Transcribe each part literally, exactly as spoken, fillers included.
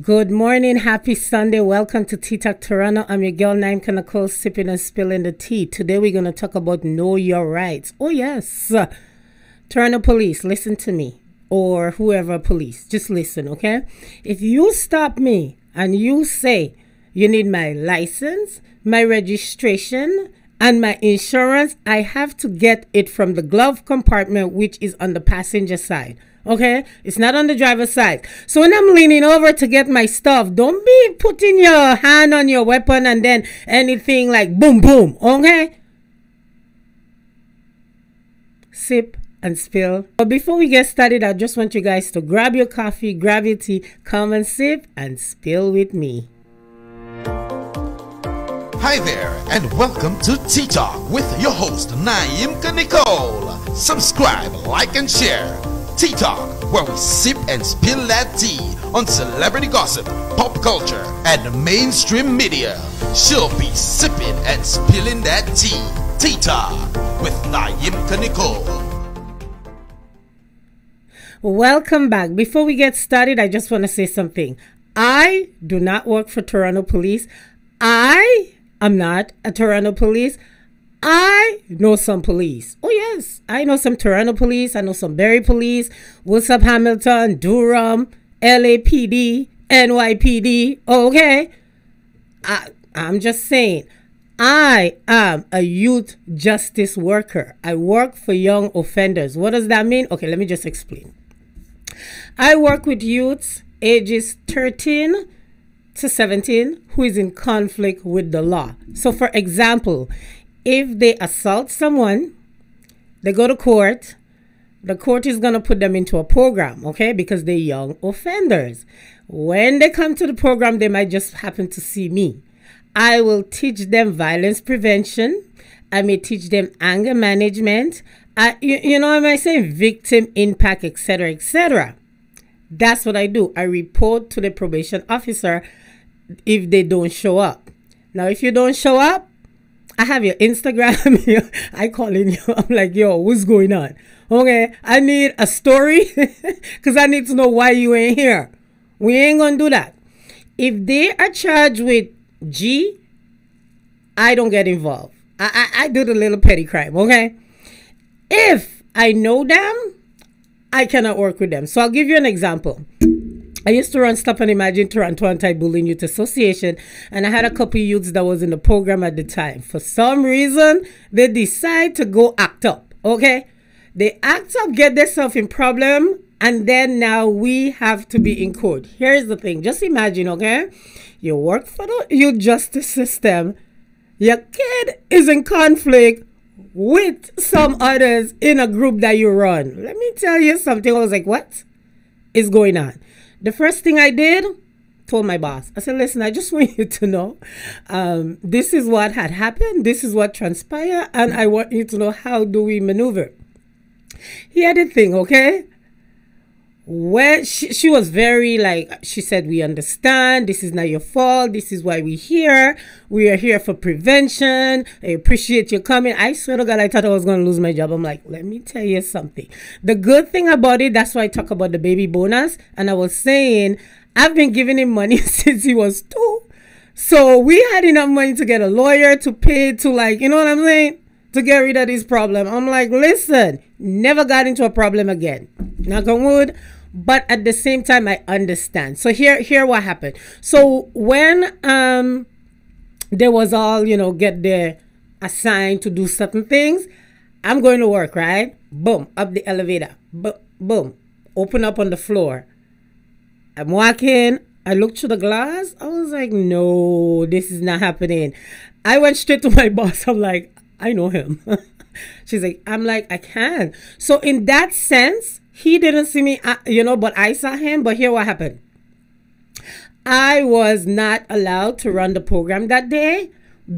Good morning, happy Sunday. Welcome to Tea Talk Toronto. I'm your girl Nyimka-Nichole, sipping and spilling the tea. Today we're going to talk about know your rights. Oh yes, Toronto police, listen to me, or whoever police, just listen, okay? If you stop me and you say you need my license, my registration, and my insurance, I have to get it from the glove compartment, which is on the passenger side. Okay, it's not on the driver's side. So when I'm leaning over to get my stuff, don't be putting your hand on your weapon and then anything like boom, boom. Okay. Sip and spill. But before we get started, I just want you guys to grab your coffee, grab your tea, come and sip and spill with me. Hi there, and welcome to Tea Talk with your host, Nyimka-Nichole. Subscribe, like, and share. Tea Talk, where we sip and spill that tea on celebrity gossip, pop culture, and mainstream media. She'll be sipping and spilling that tea. Tea Talk with Nyimka-Nichole. Welcome back. Before we get started, I just want to say something. I do not work for Toronto Police. I am not a Toronto Police. I know some police. Oh yes, I know some Toronto police. I know some Barrie police, Woolsop Hamilton, Durham, L A P D, N Y P D. Okay, I, I'm just saying, I am a youth justice worker. I work for young offenders. What does that mean? Okay, let me just explain. I work with youths ages thirteen to seventeen who is in conflict with the law. So for example, if they assault someone, they go to court, the court is going to put them into a program, okay, because they're young offenders. When they come to the program, they might just happen to see me. I will teach them violence prevention. I may teach them anger management. I, you, you know what I say, victim impact, et cetera, et cetera. That's what I do. I report to the probation officer if they don't show up. Now, if you don't show up, I have your Instagram. Your, I call in you. I'm like, yo, what's going on? Okay, I need a story because I need to know why you ain't here. We ain't going to do that. If they are charged with G, I don't get involved. I, I, I do the little petty crime, okay? If I know them, I cannot work with them. So I'll give you an example. I used to run Stop and Imagine Toronto Anti Bullying Youth Association, and I had a couple of youths that was in the program at the time. For some reason, they decide to go act up, okay? They act up, get themselves in problem, and then now we have to be in court. Here's the thing. Just imagine, okay? You work for the youth justice system. Your kid is in conflict with some others in a group that you run. Let me tell you something. I was like, what is going on? The first thing I did, told my boss. I said, listen, I just want you to know um, this is what had happened. This is what transpired. And I want you to know how do we maneuver. Here's the thing, okay? Where she, she was very like, she said, we understand. This is not your fault. This is why we're here. We are here for prevention. I appreciate you coming. I swear to God, I thought I was going to lose my job. I'm like, let me tell you something. The good thing about it, that's why I talk about the baby bonus. And I was saying, I've been giving him money since he was two. So we had enough money to get a lawyer, to pay, to like, you know what I'm saying? To get rid of this problem. I'm like, listen, never got into a problem again. Knock on wood. But at the same time, I understand. So here, here what happened. So when um, there was all, you know, get there assigned to do certain things, I'm going to work, right? Boom, up the elevator. Boom, boom, open up on the floor. I'm walking. I looked through the glass. I was like, no, this is not happening. I went straight to my boss. I'm like, I know him. She's like, I'm like, I can. So in that sense, he didn't see me, uh, you know, but I saw him. But here what happened. I was not allowed to run the program that day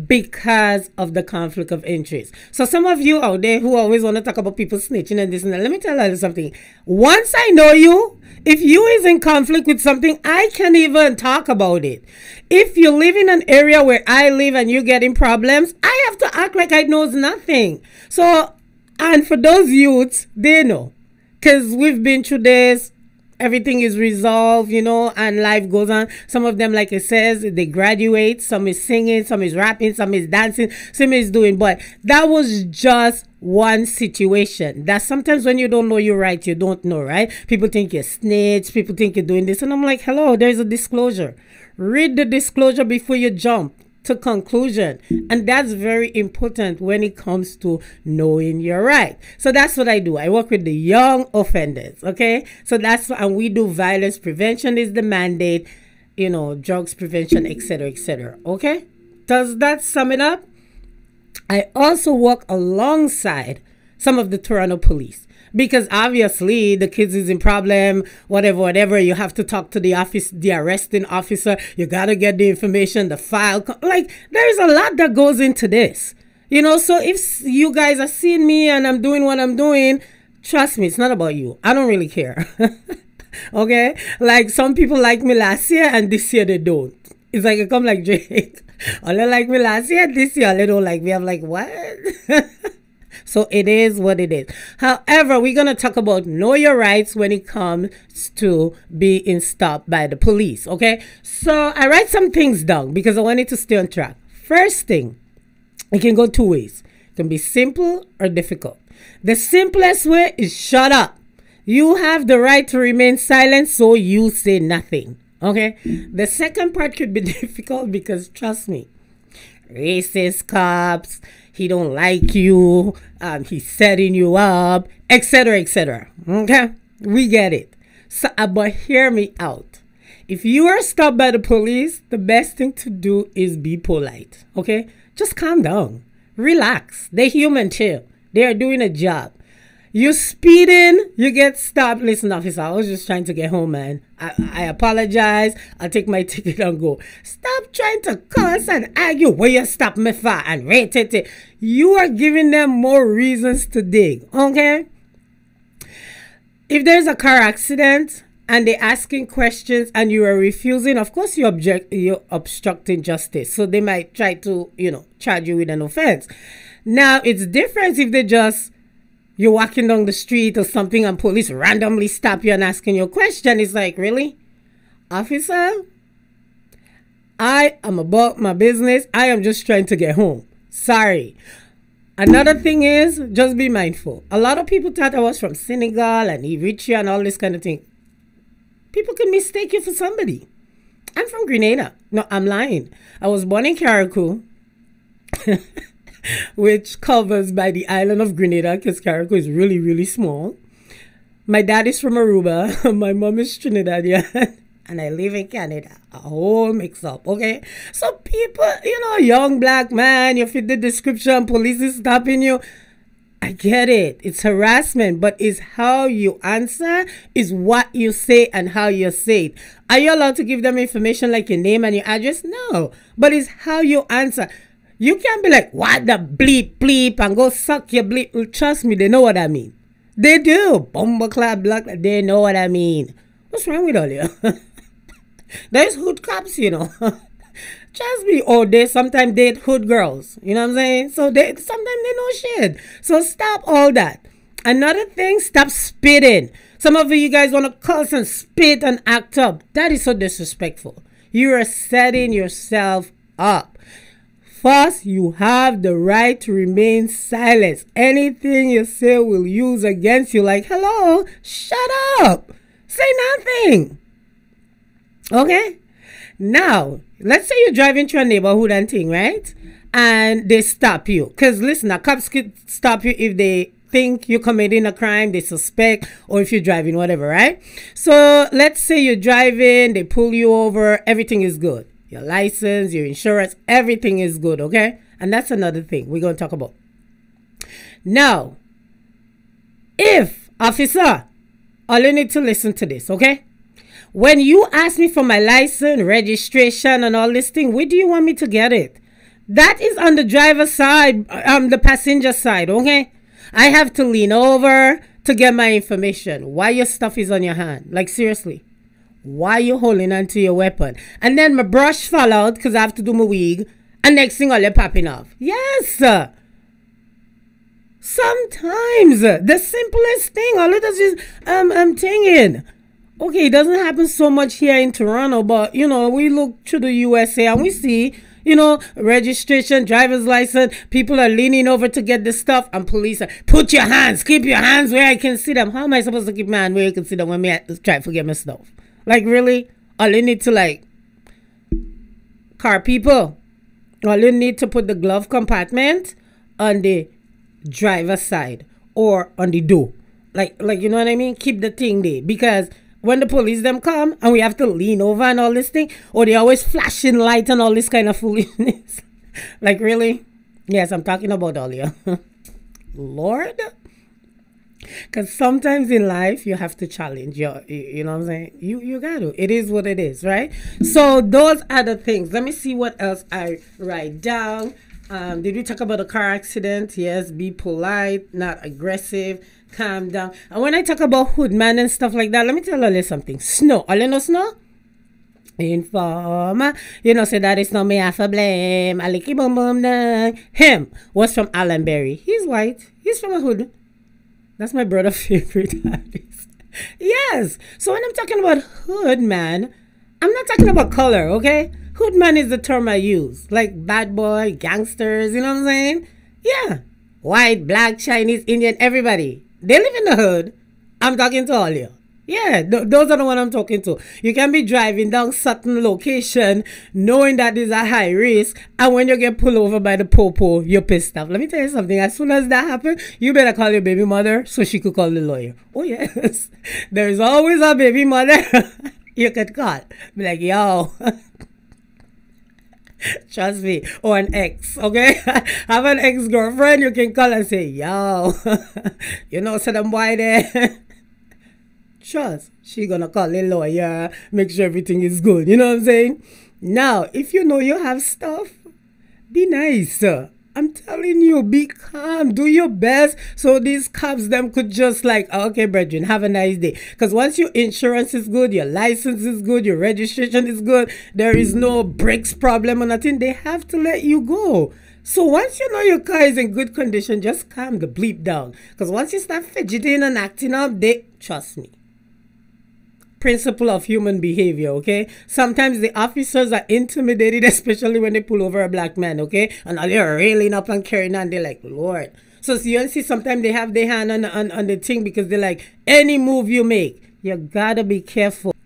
because of the conflict of interest. So some of you out there who always want to talk about people snitching and this and that, let me tell you something. Once I know you, if you is in conflict with something, I can't even talk about it. If you live in an area where I live and you're getting problems, I have to act like I knows nothing. So, and for those youths, they know. Because we've been through this everything is resolved, you know, and life goes on. Some of them, like it says, they graduate. Some is singing, some is rapping, some is dancing, some is doing. But that was just one situation. That sometimes when you don't know you're right, you don't know, right? People think you're snitch. People think you're doing this. And I'm like, hello, there's a disclosure. Read the disclosure before you jump to conclusion. And that's very important when it comes to knowing you're right. So that's what I do. I work with the young offenders, okay? So that's, and we do violence prevention is the mandate, you know, drugs prevention, et cetera, et cetera, okay? Does that sum it up? I also work alongside some of the Toronto police, because obviously the kids is in problem, whatever, whatever. You have to talk to the office, the arresting officer. You got to get the information, the file. Like, there's a lot that goes into this, you know? So if you guys are seeing me and I'm doing what I'm doing, trust me, it's not about you. I don't really care. Okay? Like, some people liked me last year and this year they don't. It's like, I come like Drake. Or they like me last year, this year they don't like me. I'm like, what? So it is what it is. However, we're going to talk about know your rights when it comes to being stopped by the police, okay? So I write some things down because I wanted to stay on track. First thing, it can go two ways. It can be simple or difficult. The simplest way is shut up. You have the right to remain silent, so you say nothing, okay? The second part could be difficult because, trust me, racist cops, he don't like you, um, he's setting you up, et cetera, et cetera. Okay? We get it. So, but hear me out. If you are stopped by the police, the best thing to do is be polite. Okay? Just calm down. Relax. They're human too. They are doing a job. You're speeding, you get stopped. Listen, officer, I was just trying to get home, man. I, I apologize. I'll take my ticket and go. Stop trying to cuss and argue where you stop me for and rate it. You are giving them more reasons to dig, okay? If there's a car accident and they're asking questions and you are refusing, of course you object, you're obstructing justice. So they might try to, you know, charge you with an offense. Now, it's different if they just... You're walking down the street or something and police randomly stop you and asking you a question. It's like, really? Officer, I am about my business. I am just trying to get home. Sorry. Another thing is, just be mindful. A lot of people thought I was from Senegal and Eritrea and all this kind of thing. People can mistake you for somebody. I'm from Grenada. No, I'm lying. I was born in Carriacou. Which covers by the island of Grenada, because Carriacou is really, really small. My dad is from Aruba. My mom is Trinidadian. And I live in Canada. A whole mix-up, okay? So people, you know, young black man, you fit the description, police is stopping you. I get it. It's harassment, but it's how you answer, is what you say and how you say it. Are you allowed to give them information like your name and your address? No, but it's how you answer. You can't be like, what the bleep, bleep, and go suck your bleep. Trust me, they know what I mean. They do. Bomba clap, black, they know what I mean. What's wrong with all you? There's hood cops, you know. Trust me, or they sometimes date hood girls. You know what I'm saying? So they sometimes they know shit. So stop all that. Another thing, stop spitting. Some of you guys want to curse and spit and act up. That is so disrespectful. You are setting yourself up. First, you have the right to remain silent. Anything you say will use against you. Like, hello, shut up. Say nothing. Okay? Now, let's say you're driving to a neighborhood and thing, right? And they stop you. Because, listen, a cops could stop you if they think you're committing a crime, they suspect, or if you're driving, whatever, right? So, let's say you're driving, they pull you over, everything is good. Your license, your insurance, everything is good, okay? And that's another thing we're going to talk about. Now, if, officer, all you need to listen to this, okay? When you ask me for my license, registration, and all this thing, where do you want me to get it? That is on the driver's side, um, the passenger side, okay? I have to lean over to get my information. Why your stuff is on your hand? Like, seriously. Why you holding on to your weapon? And then my brush fell out because I have to do my wig. And next thing, all they're popping off. Yes. Sometimes the simplest thing, all it does is, um, I'm tinging. okay, it doesn't happen so much here in Toronto, but, you know, we look to the U S A and we see, you know, registration, driver's license, people are leaning over to get this stuff, and police are, put your hands, keep your hands where I can see them. How am I supposed to keep my hand where I can see them when I try to forget myself? Like, really? All you need to, like, car people, all you need to put the glove compartment on the driver's side or on the door. Like, like you know what I mean? Keep the thing there, because when the police them come and we have to lean over and all this thing, or they always flashing light and all this kind of foolishness. Like, really? Yes, I'm talking about all you. Lord. Because sometimes in life, you have to challenge your, you know what I'm saying? You, you got to. It is what it is, right? So those are the things. Let me see what else I write down. Um, did we talk about a car accident? Yes, be polite, not aggressive, calm down. And when I talk about hoodman and stuff like that, let me tell you something. Snow. All you know snow? Informer. You know, say that is not me, I for blame. Aliki bum bum dang. Him was from Allenberry. He's white. He's from a hood. That's my brother's favorite artist. Yes. So when I'm talking about hood man, I'm not talking about color, okay? Hood man is the term I use. Like bad boy, gangsters, you know what I'm saying? Yeah. White, black, Chinese, Indian, everybody. They live in the hood. I'm talking to all you. Yeah, th those are the one I'm talking to. You can be driving down certain location knowing that is a high risk, and when you get pulled over by the popo, you're pissed off. Let me tell you something. As soon as that happens, you better call your baby mother so she could call the lawyer. Oh, yes. There is always a baby mother you could call. Be like, yo. Trust me. Or an ex, okay? Have an ex-girlfriend you can call and say, yo. You know, so them boy there. Trust, she gonna call a lawyer, make sure everything is good, you know what I'm saying? Now, if you know you have stuff, be nice. I'm telling you, be calm, do your best, so these cops them could just like, oh, okay, brethren, have a nice day. Because once your insurance is good, your license is good, your registration is good, there is no brakes problem or nothing, they have to let you go. So once you know your car is in good condition, just calm the bleep down. Because once you start fidgeting and acting up, they, trust me. Principle of human behavior, okay? Sometimes the officers are intimidated, especially when they pull over a black man, okay? And they're railing up and carrying on. They're like, Lord. So, so you see, sometimes they have their hand on, on, on the thing because they're like, any move you make, you gotta be careful.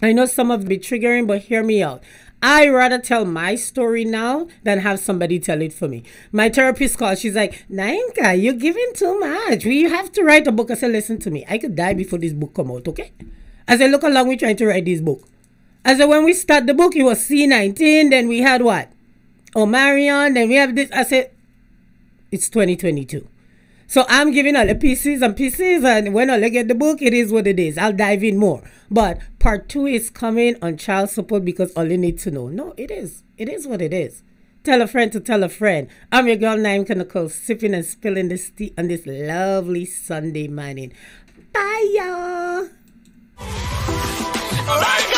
I know some of it be triggering, but hear me out. I rather tell my story now than have somebody tell it for me. My therapist called. She's like, Nyimka, you're giving too much. We have to write a book. I said, listen to me. I could die before this book come out, okay? As I look along, we're trying to write this book. As I, when we start the book, it was C nineteen, then we had what? Omarion, then we have this. I said, it's twenty twenty-two. So I'm giving all the pieces and pieces, and when I get the book, it is what it is. I'll dive in more. But part two is coming on child support because all you need to know. No, it is. It is what it is. Tell a friend to tell a friend. I'm your girl, Nyimka-Nichole, sipping and spilling this tea on this lovely Sunday morning. Bye, y'all. All right.